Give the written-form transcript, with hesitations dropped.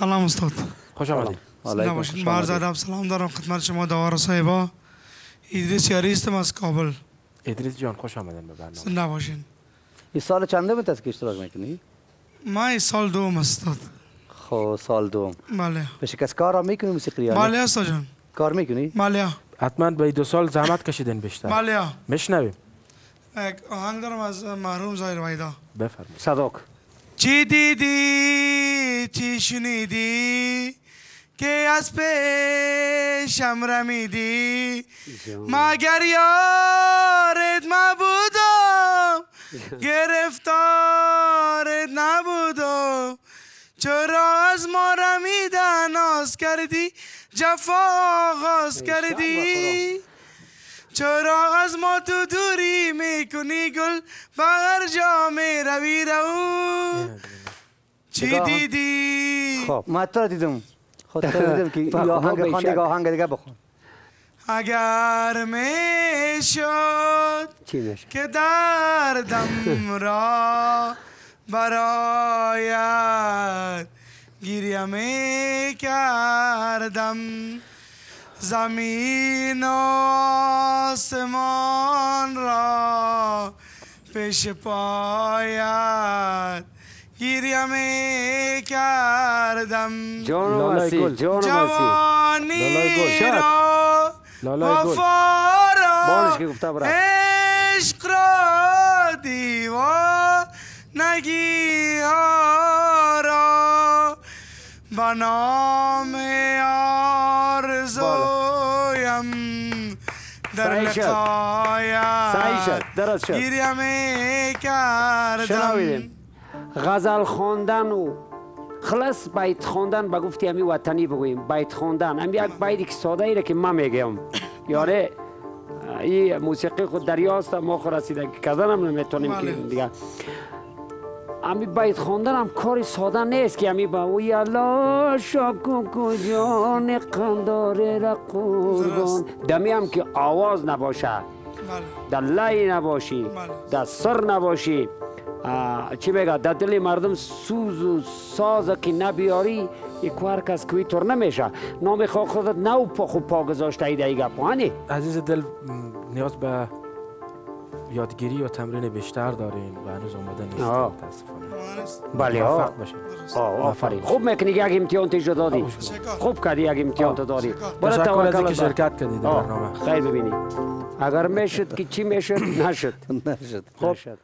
سلام استاد. خوش آمدید. علیکم. عرض ادب سلام دارم خدمت شما داور صاحبا. ایدریس یاری هستم از کابل. ایدریس جان خوش آمدید به برنامه. زنده باشین. این سال چندم است که اشتراک میکنی؟ ما این سال دوم استاد. خب سال دوم. بله. بشه کس کار میکنی موسیقی؟ بله استاد جان. کار میکنی؟ بله. حتما به دو سال زحمت کشیدن بیشتر. بله. میشنویم. یک آهنگ دارم از محروم ظاهر ویدا. بفرمایید. صداق. چی دیدی چی شنیدی که از پیشم رمیدی مگر یارت نبودم گرفتارت نبودم چرا از ما رمیدن ناز کردی جفا آغاز کردی چرا از ما تو دوری میکنی گل به هر جا میروی رو چی دیدی؟ خب ما تو را دیدم خود تو را دیدم که آهنگ خوان دیگه آهنگ دیگه بخون اگر میشد که دردم را برایت گریه میکردم زمین و آسمان را پیش پایت گریه می کردم جانی را وفا را عشق را دیوانگی ها را به نام آرزویم در لقایت گریه می کردم غزل خواندن و خلاص بیت خواندن به گفتی همی وطنی بگوییم بیت خواندن همی یک بیتی که ساده ایره که من میگم یاره این موسیقی خود دریاست ما خود رسیده که کردن هم نمیتونیم که دیگه همی بیت خواندن هم کاری ساده نیست که همی با ویالا شاکوکو جان قنداره را قربان دمی هم که آواز نباشه در لای نباشی در سر نباشی چی بگه در دل مردم سوز و سازه که نبیاری یکوار کس کوی تر نمیشه نام خواه خودت نو پا خوب پا گذاشته ایده ایگه پاهنی عزیز دل نیاز به یادگیری یا تمرین بیشتر دارین و هنوز آمده نیست بله ها آفرین خوب میکنی که اگه امتحان تیجا دادی خوب کردی اگه امتحان تا داری تشکر از اینکه شرکت کردی در برنامه خیلی ببینی اگر میشد که چی میشد نشد خب